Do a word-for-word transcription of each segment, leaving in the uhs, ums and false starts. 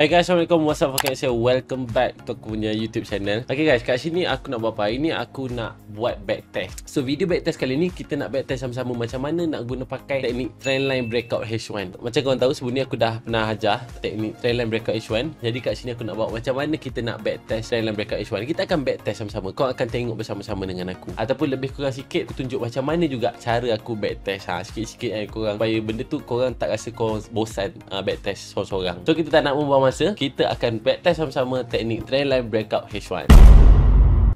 Hey guys, Assalamualaikum, what's up Fokiyoks, welcome back to aku punya YouTube channel. Okay guys, kat sini aku nak buat apa? Ini aku nak buat backtest. So video backtest kali ni, kita nak backtest sama-sama macam mana nak guna pakai teknik trendline breakout H satu. Macam korang tahu, sebelum ni aku dah pernah ajar teknik trendline breakout H satu. Jadi kat sini aku nak buat macam mana kita nak backtest trendline breakout H satu. Kita akan backtest sama-sama, korang akan tengok bersama-sama dengan aku. Ataupun lebih kurang sikit, aku tunjuk macam mana juga cara aku backtest. Ha, sikit-sikit kan korang, supaya benda tu korang tak rasa korang bosan uh, backtest seorang-seorang. So kita tak nak membuang masa, kita akan backtest sama-sama teknik trendline breakout H satu.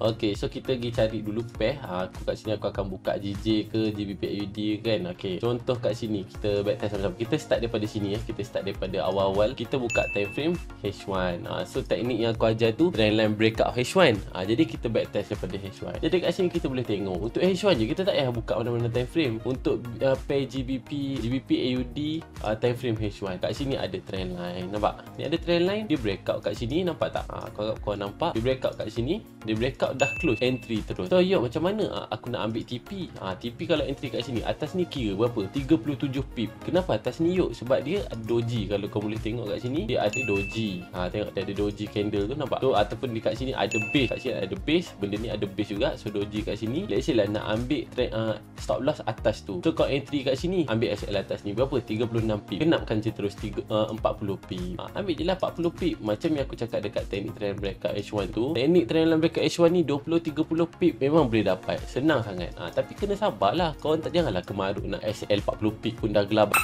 Okey, so kita pergi cari dulu pair. Ha, aku kat sini aku akan buka G J ke G B P A U D kan. Okey, contoh kat sini kita backtest sama-sama. Kita start daripada sini ya. Kita start daripada awal-awal. Kita buka time frame H satu. Ha, so teknik yang aku ajar tu trendline breakout H satu. Ha, jadi kita backtest daripada H satu. Jadi kat sini kita boleh tengok untuk H satu je, kita tak payah buka mana-mana time frame. Untuk uh, pair G B P A U D uh, time frame H satu. Kat sini ada trendline. Nampak? Ni ada trendline, dia breakout kat sini, nampak tak? Ha, kau kau nampak? Dia breakout kat sini, dia breakout dah close entry terus. So yo, macam mana aku nak ambil T P? Ha, T P kalau entry kat sini atas ni kira berapa? tiga puluh tujuh pip. Kenapa atas ni yo? Sebab dia ada doji. Kalau kau boleh tengok kat sini, dia ada doji. Ha, tengok dia ada doji candle tu, nampak? So ataupun dekat sini ada base. Kat sini ada base. Benda ni ada base juga. So doji kat sini. Let's say lah nak ambil trend, uh, stop loss atas tu. So kau entry kat sini, ambil S L atas ni berapa? tiga puluh enam pip. Kenapkan je terus uh, empat puluh pip. Ha, ambil je lah empat puluh pip. Macam yang aku cakap dekat teknik trend breakout H satu tu. Teknik trend breakout H satu ni dua puluh tiga puluh pip memang boleh dapat. Senang sangat. Ha, tapi kena sabarlah. Korang tak, janganlah kemaruk nak S L empat puluh pip pun dah gelap.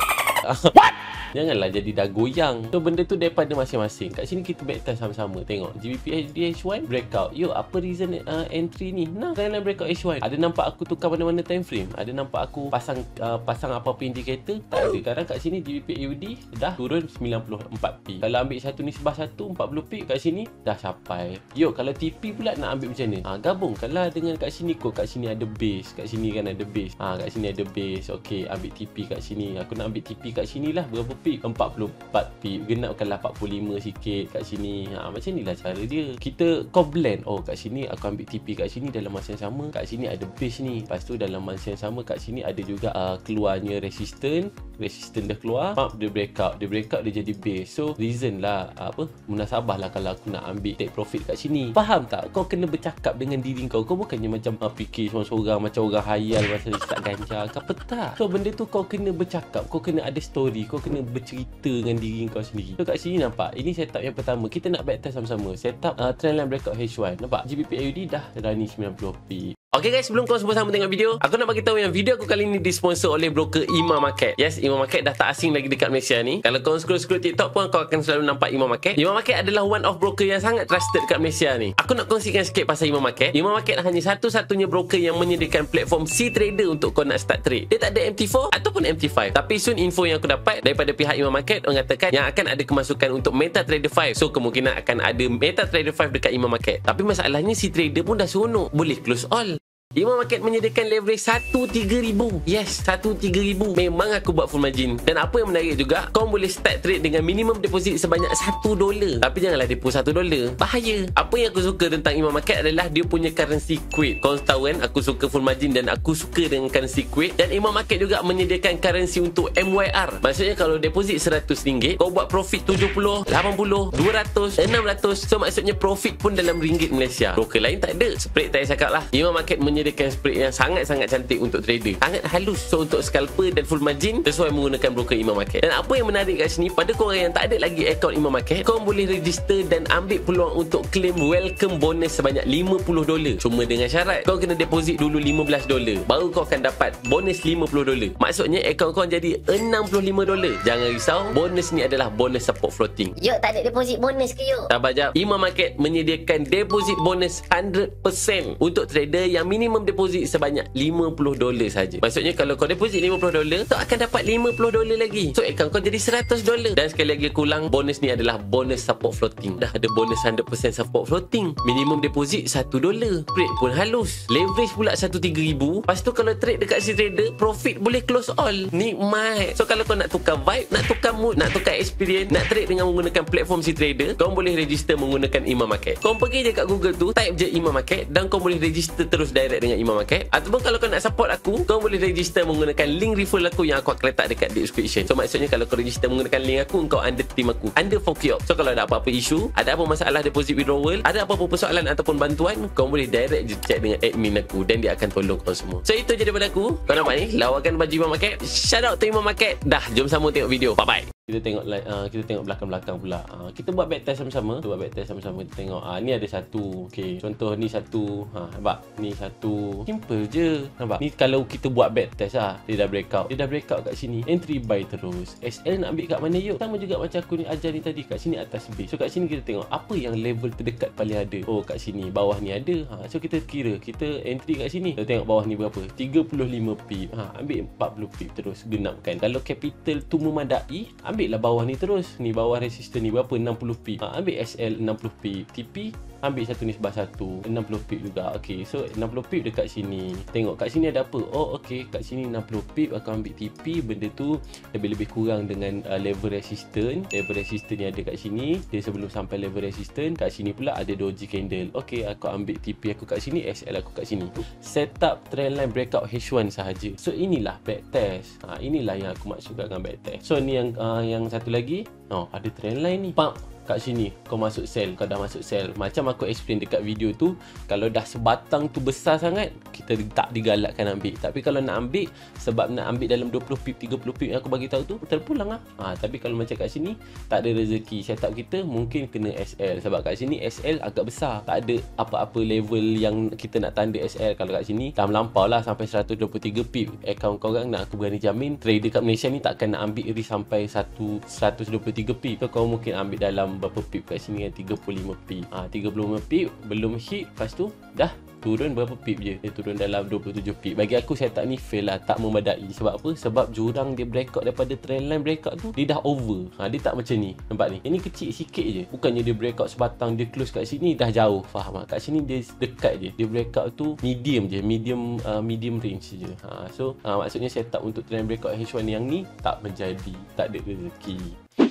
What? Janganlah jadi dah goyang. So benda tu daripada masing-masing. Kat sini kita backtest sama-sama. Tengok G B P H D H satu breakout. Yo, apa reason uh, entry ni? Nah, trendline breakout H satu. Ada nampak aku tukar mana-mana time frame? Ada nampak aku pasang uh, pasang apa-apa indikator? Tak ada. Sekarang kat sini G B P A U D dah turun sembilan puluh empat pip. Kalau ambil satu ni sebab satu empat puluh pip kat sini dah capai. Yo, kalau T P pula nak ambil macam ni? Ha, gabungkanlah dengan kat sini kot. Kat sini ada base. Kat sini kan ada base. Ha, kat sini ada base. Okey, ambil T P kat sini. Aku nak ambil T P kat sini lah berapa pip? empat puluh empat pip. Genapkanlah empat puluh lima sikit kat sini. Ha, macam ni lah cara dia. Kita kau blend. Oh, kat sini aku ambil T P kat sini dalam masa yang sama. Kat sini ada base ni. Lepas tu dalam masa yang sama kat sini ada juga uh, keluarnya resisten. Resisten dah keluar. Pump dia breakout. Dia breakout dia jadi base. So reason lah uh, apa? Munasabah lah kalau aku nak ambil take profit kat sini. Faham tak? Kau kena bercakap dengan diri kau. Kau bukannya macam uh, fikir seorang-seorang macam orang hayal masa start ganja. Kau petak. So benda tu kau kena bercakap. Kau kena ada story. Kau kena bercerita dengan diri kau sendiri. So kat sini nampak, ini setup yang pertama. Kita nak backtest sama-sama. Setup uh, trendline breakout H satu. Nampak G B P A U D dah running sembilan puluh pip. Okay guys, sebelum korang semua sama tengok video, aku nak bagi tahu yang video aku kali ni disponsor oleh broker Emar Market. Yes, Emar Market dah tak asing lagi dekat Malaysia ni. Kalau korang scroll-scroll TikTok pun kau akan selalu nampak Emar Market. Emar Market adalah one of broker yang sangat trusted dekat Malaysia ni. Aku nak kongsikan sikit pasal Emar Market. Emar Market hanya satu-satunya broker yang menyediakan platform C Trader untuk kau nak start trade. Dia tak ada M T four ataupun M T five. Tapi soon info yang aku dapat daripada pihak Emar Market mengatakan yang akan ada kemasukan untuk MetaTrader five. So kemungkinan akan ada MetaTrader five dekat Emar Market. Tapi masalahnya C Trader pun dah seronok, boleh close all. Emar Market menyediakan leverage satu tiga ribu. Yes, satu tiga ribu. Memang aku buat full margin. Dan apa yang menarik juga, kau boleh start trade dengan minimum deposit sebanyak satu dolar. Tapi janganlah depo satu dolar. Bahaya. Apa yang aku suka tentang Emar Market adalah dia punya currency quick. Kau tahu kan, aku suka full margin dan aku suka dengan currency quick. Dan Emar Market juga menyediakan currency untuk M Y R. Maksudnya kalau deposit seratus ringgit, kau buat profit tujuh puluh, lapan puluh, dua ratus, enam ratus. So maksudnya profit pun dalam ringgit Malaysia. Broker lain tak ada. Spread tak payah cakap lah. Emar Market menyediakan Menyediakan spread yang sangat-sangat cantik untuk trader. Sangat halus. So untuk scalper dan full margin, sesuai menggunakan broker Emar Market. Dan apa yang menarik kat sini, pada korang yang tak ada lagi akaun Emar Market, korang boleh register dan ambil peluang untuk claim welcome bonus sebanyak lima puluh dolar. Cuma dengan syarat, korang kena deposit dulu lima belas dolar. Baru korang akan dapat bonus lima puluh dolar. Maksudnya akaun korang jadi enam puluh lima dolar. Jangan risau, bonus ni adalah bonus support floating. Yuk, tak ada deposit bonus ke yuk? Sabar jap. Emar Market menyediakan deposit bonus seratus peratus untuk trader yang minimum minimum deposit sebanyak lima puluh dolar saja. Maksudnya kalau kau deposit lima puluh dolar, kau akan dapat lima puluh dolar lagi. So account kau jadi seratus dolar. Dan sekali lagi kurang, bonus ni adalah bonus support floating. Dah ada bonus seratus peratus support floating. Minimum deposit satu dolar. Trade pun halus. Leverage pula satu tiga ribu. Lepas tu kalau trade dekat si trader, profit boleh close all. Nikmat. So kalau kau nak tukar vibe, nak tukar mood, nak tukar experience, nak trade dengan menggunakan platform si trader, kau boleh register menggunakan Emar Market. Kau pergi je kat Google tu, type je Emar Market dan kau boleh register terus direct market dengan Emar Market. Ataupun kalau kau nak support aku, kau boleh register menggunakan link referral aku yang aku akan letak dekat description. So maksudnya kalau kau register menggunakan link aku, kau under team aku, under Fokiyoks. So kalau ada apa-apa isu, ada apa masalah deposit withdrawal, ada apa-apa persoalan ataupun bantuan, kau boleh direct je chat dengan admin aku dan dia akan tolong kau semua. So itu je daripada aku. Kau nampak ni, lawakan baju Emar Market. Shout out to Emar Market. Dah, jom sambung tengok video. Bye-bye. Kita tengok uh, kita tengok belakang-belakang pula. Uh, kita buat backtest sama-sama. Kita buat backtest sama-sama. Kita tengok. Uh, ni ada satu. Okey. Contoh ni satu. Ha, nampak? Ni satu. Simple je. Nampak? Ni kalau kita buat backtest ah, dia dah breakout. Dia dah breakout kat sini. Entry buy terus. S L nak ambil kat mana yuk? Sama juga macam aku ni ajar ni tadi. Kat sini atas base. So kat sini kita tengok apa yang level terdekat paling ada. Oh, kat sini bawah ni ada. Ha, so kita kira. Kita entry kat sini. Kita tengok bawah ni berapa? tiga puluh lima pip. Ha, ambil empat puluh pip terus genapkan. Kalau capital tu memadai, ambil Ambil lah bawah ni terus. Ni bawah resisten ni berapa? enam puluh pip. Ha, ambil S L enam puluh pip. T P ambil satu nisbah satu. enam puluh pip juga. Okey. So enam puluh pip dekat sini. Tengok kat sini ada apa? Oh okey. Kat sini enam puluh pip. Akan ambil T P. Benda tu lebih-lebih kurang dengan uh, level resisten. Level resisten ni ada kat sini. Dia sebelum sampai level resisten. Kat sini pula ada doji candle. Okey. Aku ambil T P aku kat sini. S L aku kat sini. Setup trendline breakout H one sahaja. So inilah backtest. Ha, inilah yang aku maksudkan dengan backtest. So ni yang uh, yang satu lagi, oh, ada trend line ni. Pak, kat sini kau masuk sell, kau dah masuk sell. Macam aku explain dekat video tu, kalau dah sebatang tu besar sangat, kita tak digalakkan ambil. Tapi kalau nak ambil, sebab nak ambil dalam dua puluh pip, tiga puluh pip yang aku bagi tahu tu, terpulang lah. Ha, tapi kalau macam kat sini, tak ada rezeki. Setup kita mungkin kena S L. Sebab kat sini S L agak besar. Tak ada apa-apa level yang kita nak tanda S L. Kalau kat sini, dah melampau lah sampai seratus dua puluh tiga pip. Akaun korang nak aku berani jamin, trader kat Malaysia ni takkan nak ambil risk sampai seratus dua puluh tiga pip. So kau mungkin ambil dalam berapa pip kat sini kan, tiga puluh lima pip. Ha, tiga puluh lima pip belum hit, lepas tu dah turun berapa pip je. Dia turun dalam dua puluh tujuh pip. Bagi aku setup ni fail lah. Tak memadai. Sebab apa? Sebab jurang dia breakout daripada trendline breakout tu, dia dah over. Ha, dia tak macam ni. Nampak ni? Ini kecil sikit je. Bukannya dia breakout sebatang, dia close kat sini dah jauh. Faham tak? Kat sini dia dekat je. Dia breakout tu medium je. Medium uh, medium range je. Ha, so uh, maksudnya setup untuk trendline breakout H one yang ni tak menjadi. Tak ada rezeki.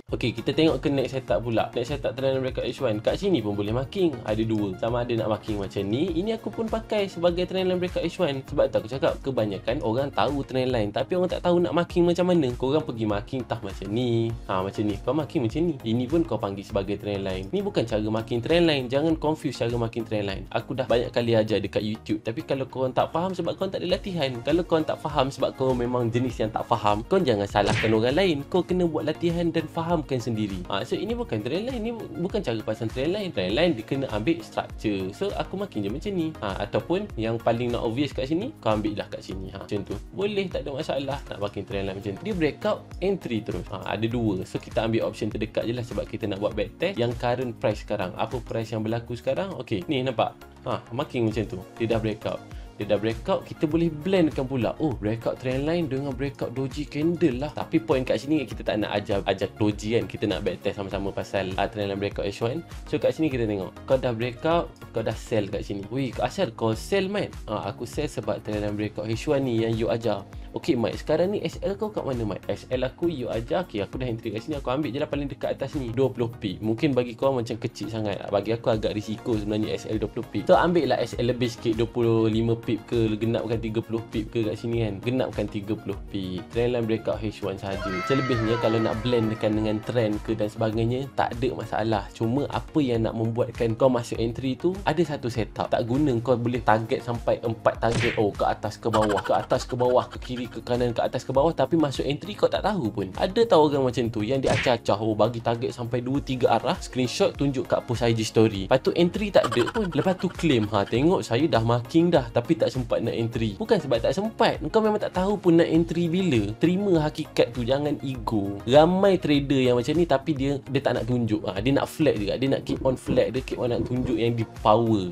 Okey, kita tengok ke next setup pula. Next setup trend breakout H one. Kat sini pun boleh marking. Ada dua. Sama ada nak marking macam ni. Ini aku pun pakai sebagai trend line breakout H one. Sebab tu aku cakap, kebanyakan orang tahu trend line, tapi orang tak tahu nak marking macam mana. Korang pergi marking tah macam ni. Ha, macam ni. Kau marking macam ni. Ini pun kau panggil sebagai trend line. Ni bukan cara marking trend line. Jangan confuse cara marking trend line. Aku dah banyak kali ajar dekat YouTube. Tapi kalau korang tak faham sebab korang tak ada latihan. Kalau korang tak faham sebab korang memang jenis yang tak faham, korang jangan salahkan orang lain. Kau kena buat latihan dan faham sendiri. Ha, so ini bukan trend line, ini bukan cara pasang trend line. Trend line dia kena ambil structure. So aku makin je macam ni. Ha, ataupun yang paling nak obvious kat sini, kau ambil lah kat sini. Ha, macam tu. Boleh, tak ada masalah nak makin trend line macam tu. Dia breakout entry terus. Ha, ada dua. So kita ambil option terdekat je lah sebab kita nak buat backtest yang current price sekarang. Apa price yang berlaku sekarang? Okey, ni nampak. Ha, makin macam tu. Dia dah breakout. Dia dah breakout, kita boleh blendkan pula. Oh, breakout trendline dengan breakout doji candle lah. Tapi point kat sini kita tak nak ajar ajar doji kan. Kita nak backtest sama-sama pasal uh, trendline breakout H one. So kat sini kita tengok. Kau dah breakout, kau dah sell kat sini. Wih, asal kau sell, Mat? Ha, aku sell sebab trendline breakout H one ni yang you ajar. Okey, Mat, sekarang ni S L kau kat mana, Mat? S L aku you ajar. Okey, aku dah entry kat sini. Aku ambil je lah paling dekat atas ni, dua puluh pip. Mungkin bagi kau macam kecil sangat. Bagi aku agak risiko sebenarnya S L dua puluh pip. So ambil lah S L lebih sikit, dua puluh lima pip ke, genapkan tiga puluh pip ke kat sini kan. Genapkan tiga puluh pip. Trendline breakout H one sahaja. Selebihnya kalau nak blendkan dengan trend ke dan sebagainya, tak ada masalah. Cuma apa yang nak membuatkan kau masuk entry tu, ada satu setup. Tak guna kau boleh target sampai empat target. Oh, ke atas ke bawah, ke atas ke bawah, ke kiri ke kanan, ke atas ke bawah, tapi masuk entry kau tak tahu pun. Ada tahu orang macam tu yang dia acah-acah, oh bagi target sampai dua tiga arah, screenshot tunjuk kat post I G story, lepas tu entry tak ada pun, lepas tu claim, ha tengok saya dah marking dah tapi tak sempat nak entry. Bukan sebab tak sempat, kau memang tak tahu pun nak entry bila. Terima hakikat tu, jangan ego. Ramai trader yang macam ni tapi dia dia tak nak tunjuk. Ha, dia nak flat juga, dia nak keep on flat, dia keep on nak tunjuk yang di power.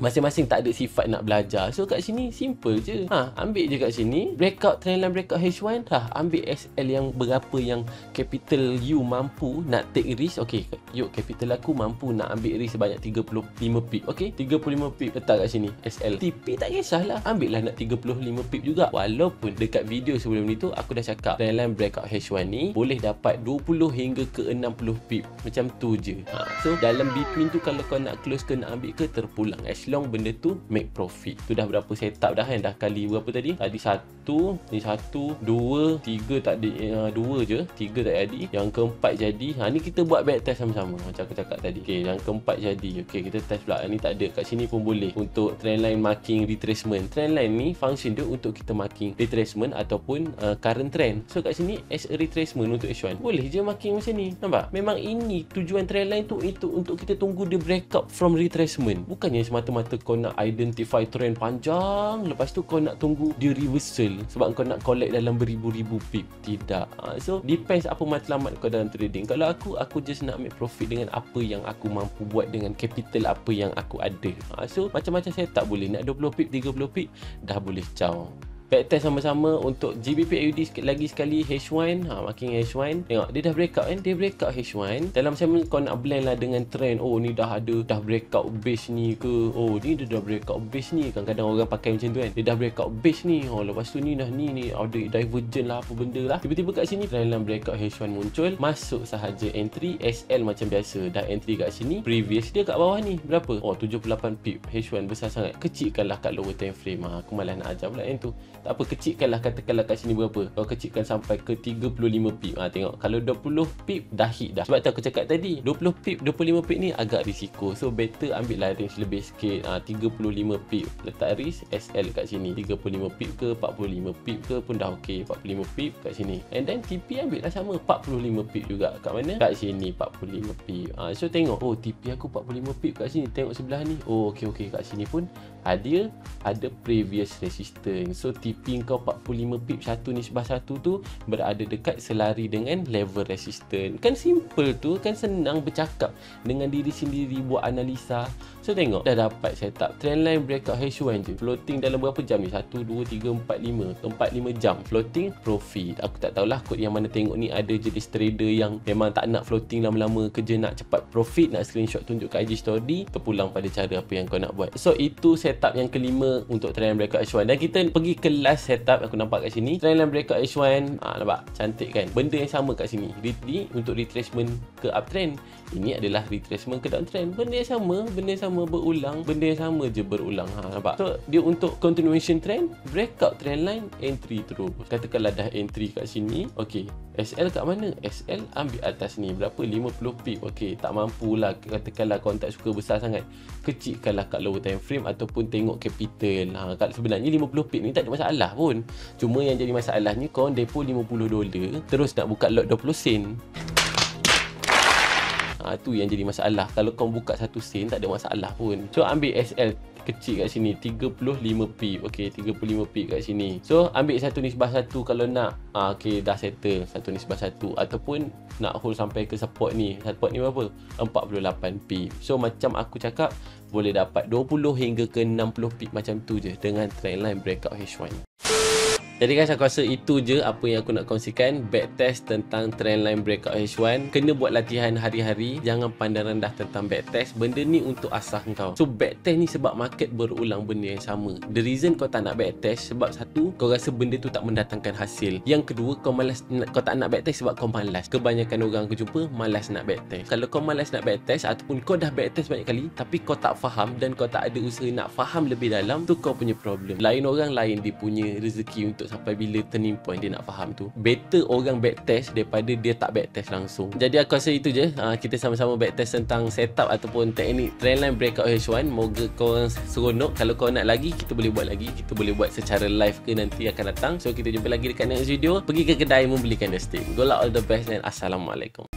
Masing-masing tak ada sifat nak belajar. So kat sini simple je. Ha, ambil je kat sini breakout trendline breakout H one. Ha, ambil S L yang berapa yang capital you mampu nak take risk. Okey, yuk capital aku mampu nak ambil risk sebanyak tiga puluh lima pip. Okey, tiga puluh lima pip letak kat sini S L. T P tak kisahlah. Ambil lah nak tiga puluh lima pip juga. Walaupun dekat video sebelum ni tu aku dah cakap trendline breakout H one ni boleh dapat dua puluh hingga ke enam puluh pip. Macam tu je. Ha, so dalam between tu kalau kau nak close ke nak ambil ke, terpulang. Actually long benda tu make profit. Tu dah berapa setup dah kan, dah kali berapa tadi? Tadi satu, ni satu, dua, tiga tak ada, uh, dua je, tiga tak jadi. Yang keempat jadi. Ha, ni kita buat back test sama-sama macam aku cakap tadi. Okey, yang keempat jadi. Okey, kita test pula. Ni tak ada, kat sini pun boleh untuk trendline marking retracement. Trendline ni function dia untuk kita marking retracement ataupun uh, current trend. So kat sini as a retracement untuk H satu. Boleh je marking macam ni. Nampak? Memang ini tujuan trendline tu itu untuk kita tunggu dia break up from retracement. Bukannya semata-mata kau nak identify trend panjang, lepas tu kau nak tunggu dia reversal sebab kau nak collect dalam beribu-ribu pip. Tidak. Uh, so depends apa matlamat kau dalam trading. Kalau aku aku just nak make profit dengan apa yang aku mampu buat dengan capital apa yang aku ada. Uh, so macam-macam saya tak boleh nak dua puluh pip, tiga puluh pip dah boleh caw. Backtest sama-sama untuk G B P A U D sikit lagi sekali H satu. Ha, marking H satu. Tengok dia dah break out kan. Dia break out H satu. Dalam segmen kau nak blend lah dengan trend. Oh ni dah ada, dah break out base ni ke. Oh ni dia dah break out base ni. Kadang-kadang orang pakai macam tu kan. Dia dah break out base ni. Oh lepas tu ni dah ni ni. Ada divergent lah apa benda lah. Tiba-tiba kat sini trend dalam break out H satu muncul. Masuk sahaja entry. S L macam biasa. Dah entry kat sini. Previous dia kat bawah ni. Berapa? Oh tujuh puluh lapan pip. H satu besar sangat. Kecilkanlah kat lower time frame. Ha, aku malah nak ajar pula yang tu. Tak apa, kecilkanlah, katakanlah kat sini berapa. Kalau kecilkan sampai ke tiga puluh lima pip. Ha, tengok kalau dua puluh pip dah hit dah. Sebab tu aku cakap tadi, dua puluh pip, dua puluh lima pip ni agak risiko. So better ambil lah range lebih sikit. Ha, tiga puluh lima pip. Letak risk S L kat sini. tiga puluh lima pip ke empat puluh lima pip ke pun dah okey. empat puluh lima pip kat sini. And then T P ambil lah sama empat puluh lima pip juga. Kat mana? Kat sini empat puluh lima pip. Ha, so tengok, oh T P aku empat puluh lima pip kat sini. Tengok sebelah ni. Oh okey okey kat sini pun ada ada previous resistance. So T P kau empat puluh lima pip satu ni sebab satu tu berada dekat selari dengan level resistance. Kan simple tu, kan senang bercakap dengan diri sendiri buat analisa. So tengok dah dapat setup trendline breakout H satu je. Floating dalam berapa jam ni? satu, dua, tiga, empat, lima. empat, lima jam floating profit. Aku tak tahulah kod yang mana tengok ni ada jenis trader yang memang tak nak floating lama-lama, kerja nak cepat profit, nak screenshot tunjuk kat I G story, terpulang pada cara apa yang kau nak buat. So itu setup yang kelima untuk trendline breakout H satu. Dan kita pergi ke last setup aku nampak kat sini. Trendline breakout H satu. Ah, nampak? Cantik kan? Benda yang sama kat sini. Ini untuk retracement ke uptrend. Ini adalah retracement ke downtrend. Benda yang sama, benda yang sama berulang, benda yang sama je berulang. Ha, nampak? So, dia untuk continuation trend, breakout trend line, entry terus. Katakanlah dah entry kat sini. Okey. S L kat mana? S L ambil atas ni. Berapa? lima puluh pip. Okey, tak mampulah. Katakanlah kau tak suka besar sangat. Kecilkanlah kat lower time frame ataupun tengok capital. Ha, kat sebenarnya lima puluh pip ni tak ada masalah pun. Cuma yang jadi masalahnya kau depo lima puluh dolar terus nak buka lot dua puluh sen. Ha, tu yang jadi masalah. Kalau kau buka satu sen tak ada masalah pun. So ambil S L kecil kat sini tiga puluh lima pip. Okey, tiga puluh lima pip kat sini. So ambil satu nisbah satu kalau nak. Ah, okey, dah settle satu nisbah satu ataupun nak hold sampai ke support ni. Support ni berapa? empat puluh lapan pip. So macam aku cakap boleh dapat dua puluh hingga ke enam puluh pip macam tu je dengan trendline breakout H satu. Jadi guys, aku rasa itu je apa yang aku nak kongsikan. Backtest tentang trendline breakout H satu. Kena buat latihan hari-hari. Jangan pandang rendah tentang backtest. Benda ni untuk asah kau. So backtest ni sebab market berulang benda yang sama. The reason kau tak nak backtest sebab satu, kau rasa benda tu tak mendatangkan hasil. Yang kedua, kau malas, kau tak nak backtest sebab kau malas. Kebanyakan orang aku jumpa malas nak backtest. Kalau kau malas nak backtest ataupun kau dah backtest banyak kali tapi kau tak faham dan kau tak ada usaha nak faham lebih dalam, tu kau punya problem. Lain orang lain dia punya rezeki untuk sampai bila turning point dia nak faham tu. Better orang backtest daripada dia tak backtest langsung. Jadi aku rasa itu je. Ha, kita sama-sama backtest tentang setup ataupun teknik trendline breakout H satu. Moga korang seronok. Kalau korang nak lagi, kita boleh buat lagi. Kita boleh buat secara live ke nanti akan datang. So kita jumpa lagi dekat next video. Pergi ke kedai membelikan the stick. Go lah, all the best dan Assalamualaikum.